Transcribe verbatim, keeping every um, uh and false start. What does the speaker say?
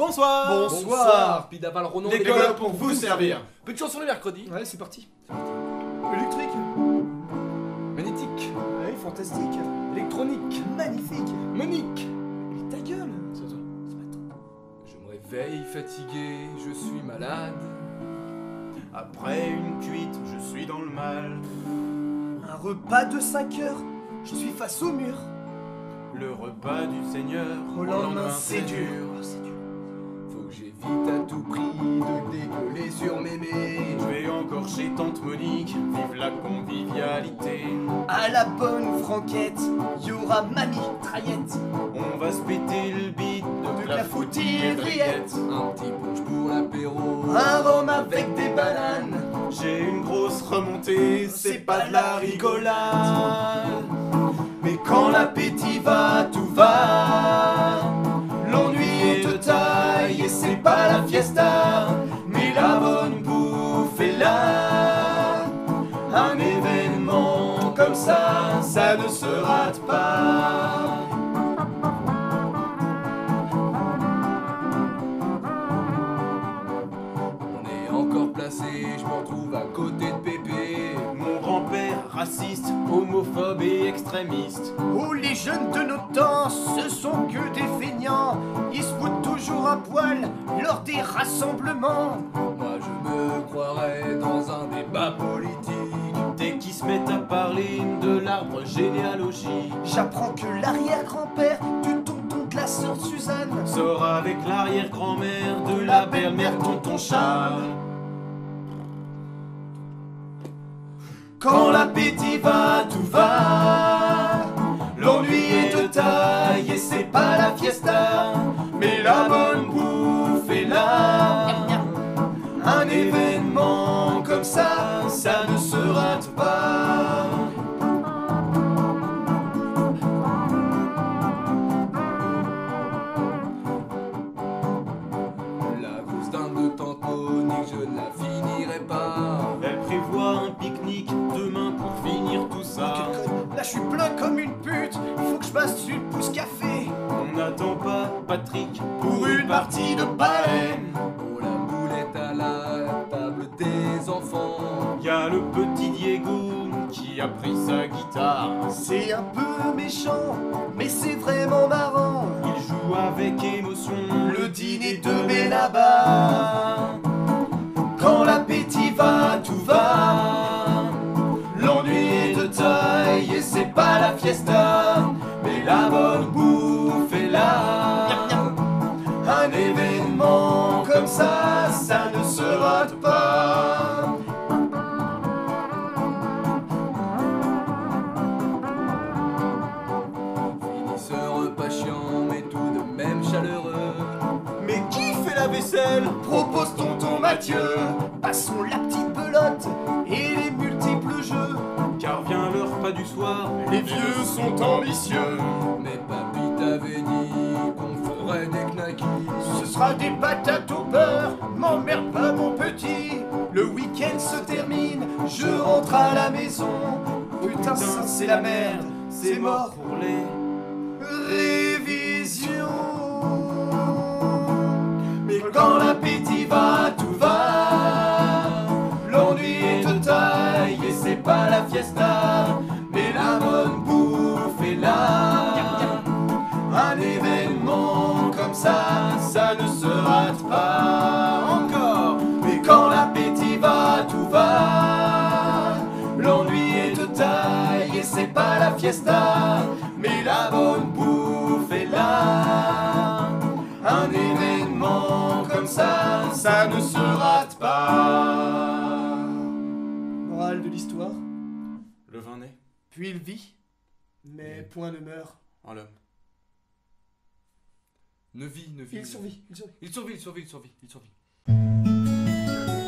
Bonsoir. Bonsoir. Bonsoir. Pidaval Ronon. Les gars pour vous servir. Petite chanson du mercredi. Ouais, c'est parti. Électrique. Magnétique. Ouais, fantastique. Électronique. Magnifique. Monique. Mais ta gueule. C'est toi. Je me réveille fatigué, je suis malade. Après une cuite, je suis dans le mal. Un repas de cinq heures, je suis face au mur. Le repas du Seigneur, au lendemain c'est dur. Faut que j'évite à tout prix de décoller sur mémé. Je vais encore chez tante Monique, vive la convivialité. À la bonne franquette, y'aura ma mitraillette. On va se péter le bide de, de la foutille grillette. Un petit punch pour l'apéro, un rhum avec des bananes. J'ai une grosse remontée, c'est pas de la rigolade. Mais quand l'appétit va, tout va. L'ennui est de taille et c'est pas la fiesta. Mais la bonne bouffe est là. Un événement comme ça, ça ne se rate pas. On est encore placé, je m'en trouve à côté de Pépé. Mon grand-père raciste, homophobe et extrémiste. Oh, les jeunes de nos temps, ce sont que des feignants. Ils se foutent toujours à poil lors des rassemblements. Moi je me croirais dans un débat politique. Dès qu'ils se mettent à parler de l'arbre généalogique. J'apprends que l'arrière-grand-père du tonton de la sœur Suzanne sort avec l'arrière-grand-mère de la belle-mère tonton Charles. Quand l'appétit va, tout va. L'ennui est de taille et c'est pas la fiesta. Mais la bonne bouffe est là. Un événement comme ça, ça ne se rate pas. La grosse dinde de tante Monique, je ne la finirai pas. Elle prévoit un pique-nique demain pour finir tout ça. Là je suis plein comme une pute, faut que je passe une pousse café. On n'attend pas Patrick pour une partie de ballet. Oh, la boulette à la table des enfants. Y'a le petit Diego qui a pris sa guitare. C'est un peu méchant, mais c'est vraiment marrant. Il joue avec émotion le dîner de Benabar. Quand l'appétit va, tout va. L'ennui est de taille et c'est pas la fiesta. Mais la bonne bouffe est là. Un événement comme ça, ça ne se rate pas. Fini ce repas chiant, mais tout de même chaleureux. Mais qui fait la vaisselle? Propose tonton Mathieu. Passons la petite pelote et les multiples jeux. Car vient le repas du soir, les vieux sont ambitieux. Mais papy t'avait dit qu'on ferait des knackis. Ce sera des patates au beurre, m'emmerde pas mon petit. Le week-end se termine, je rentre à la maison. Putain, ça c'est la merde, c'est mort pour les révisions. Mais quand l'appétit va, tout va. L'ennui est de taille et c'est pas la fiesta. Mais la bonne bouffe est là. Un événement comme ça, ça ne se rate pas encore. Mais quand l'appétit va, tout va. L'ennui est de taille et c'est pas la fiesta. Mais la bonne bouffe est là. Un événement comme ça, ça ne se rate pas. Morale de l'histoire. Le vin naît. Puis il vit, mais oui. Point ne meurt. En l'homme. Ne vit, ne vit. Il survit, il survit, il survit, il survit, il survit. Il survit.